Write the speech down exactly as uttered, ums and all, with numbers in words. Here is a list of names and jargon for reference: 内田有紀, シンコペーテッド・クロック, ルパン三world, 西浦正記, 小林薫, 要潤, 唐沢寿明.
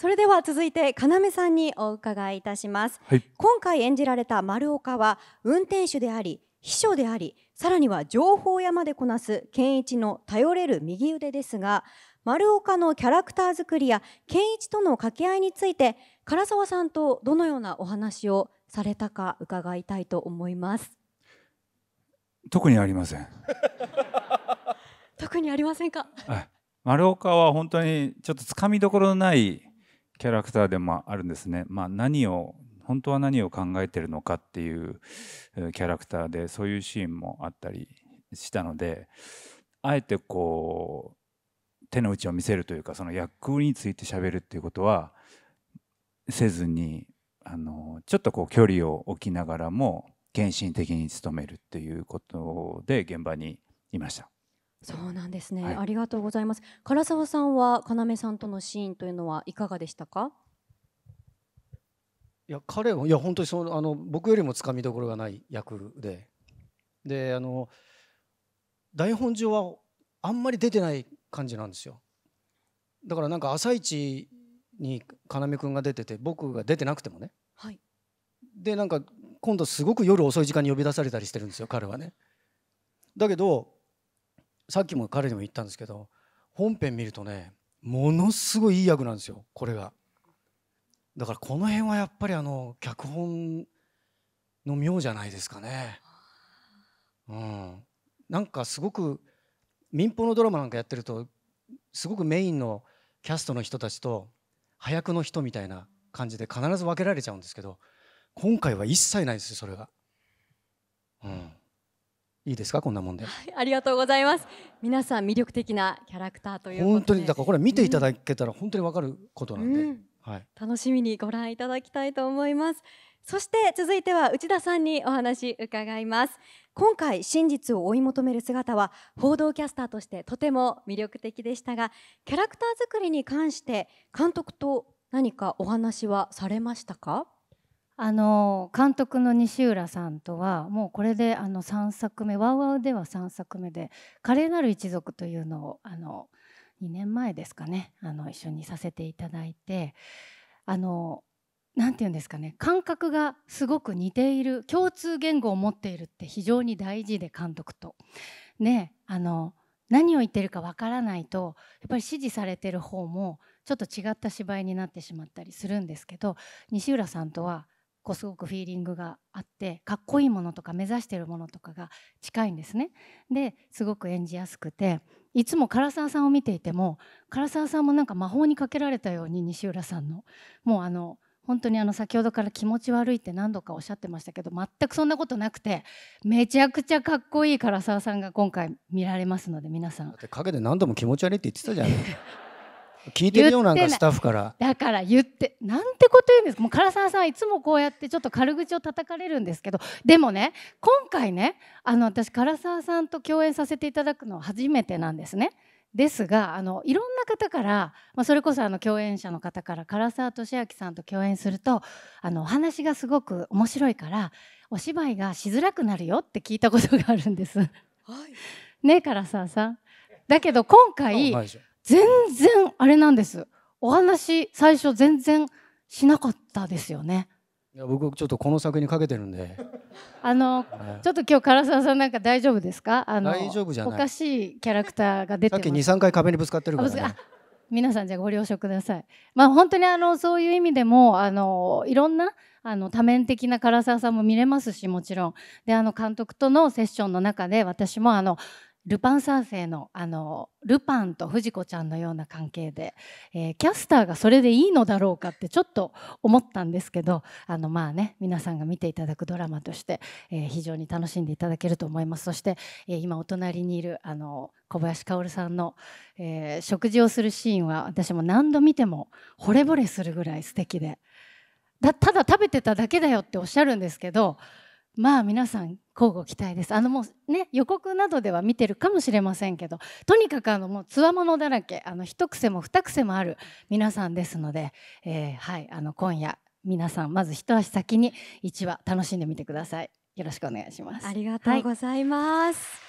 それでは続いて要さんにお伺いいたします、はい、今回演じられた丸岡は運転手であり秘書でありさらには情報屋までこなす健一の頼れる右腕ですが、丸岡のキャラクター作りや健一との掛け合いについて唐沢さんとどのようなお話をされたか伺いたいと思います。特にありません。特にありませんか。丸岡は本当にちょっとつかみどころのないキャラクターでもあるんですね。まあ何を本当は何を考えてるのかっていうキャラクターで、そういうシーンもあったりしたので、あえてこう手の内を見せるというか、その役について喋るっていうことはせずに、あのちょっとこう距離を置きながらも献身的に努めるっていうことで現場にいました。そうなんですね、はい、ありがとうございます。唐沢さんは要さんとのシーンというのはいかがでしたか？いや彼はいや本当にそのあの僕よりもつかみどころがない役で、であの台本上はあんまり出てない感じなんですよ。だからなんか朝一に要君が出てて僕が出てなくてもね、はい、でなんか今度すごく夜遅い時間に呼び出されたりしてるんですよ彼はね。だけどさっきも彼にも言ったんですけど、本編見るとねものすごいいい役なんですよこれが。だからこの辺はやっぱりあの脚本の妙じゃないですかね、うん、なんかすごく民放のドラマなんかやってるとすごくメインのキャストの人たちと端役の人みたいな感じで必ず分けられちゃうんですけど、今回は一切ないですよそれが、うん、いいですかこんなもんで、はい、ありがとうございます。皆さん魅力的なキャラクターということで、本当にだからこれ見ていただけたら本当に分かることなんで、うん、はい、楽しみにご覧いただきたいと思います。そして続いては内田さんにお話伺います。今回真実を追い求める姿は報道キャスターとしてとても魅力的でしたが、キャラクター作りに関して監督と何かお話はされましたか？あの監督の西浦さんとはもうこれであのさんさくめ「ワウワウ」ではさんさくめで「華麗なる一族」というのをあのにねんまえですかね、あの一緒にさせていただいて、あのなんていうんですかね、感覚がすごく似ている、共通言語を持っているって非常に大事で、監督とね、あの何を言ってるかわからないとやっぱり指示されてる方もちょっと違った芝居になってしまったりするんですけど、西浦さんとはこうすごくフィーリングがあって、かっこいいものとか目指してるものとかが近いんですね。ですごく演じやすくて、いつも唐沢さんを見ていても唐沢さんもなんか魔法にかけられたように西浦さんのもうあの本当にあの先ほどから気持ち悪いって何度かおっしゃってましたけど、全くそんなことなくてめちゃくちゃかっこいい唐沢さんが今回見られますので、皆さんだって陰で何度も気持ち悪いって言ってたじゃない聞いてるようなんかスタッフからだから言ってなんてこと言うんですか。もう唐沢さんはいつもこうやってちょっと軽口を叩かれるんですけど、でもね今回ねあの私唐沢さんと共演させていただくのは初めてなんですね。ですがあのいろんな方から、まあ、それこそあの共演者の方から唐沢寿明さんと共演するとあのお話がすごく面白いからお芝居がしづらくなるよって聞いたことがあるんです、はい、ね唐沢さんだけど今回全然あれなんです。お話最初全然しなかったですよね。いや僕ちょっとこの作品にかけてるんであの、はい、ちょっと今日唐沢さんなんか大丈夫ですか？あの大丈夫じゃない、おかしいキャラクターが出てますさっきにさんかい壁にぶつかってるから、ね、皆さんじゃあご了承ください。まあ本当にあのそういう意味でもあのいろんなあの多面的な唐沢さんも見れますし、もちろんであの監督とのセッションの中で私もあのルパン三世 の, あのルパンと藤子ちゃんのような関係で、えー、キャスターがそれでいいのだろうかってちょっと思ったんですけど、あのまあね皆さんが見ていただくドラマとして、えー、非常に楽しんでいただけると思います。そして、えー、今お隣にいるあの小林薫さんの、えー、食事をするシーンは私も何度見ても惚れ惚れするぐらい素敵でだただ食べてただけだよっておっしゃるんですけど、まあ皆さん交互期待です。あのもうね予告などでは見てるかもしれませんけど、とにかくあのもうつわものだらけ、あの一癖も二癖もある皆さんですので、えー、はいあの今夜皆さんまず一足先に一話楽しんでみてください。よろしくお願いします。ありがとうございます。はい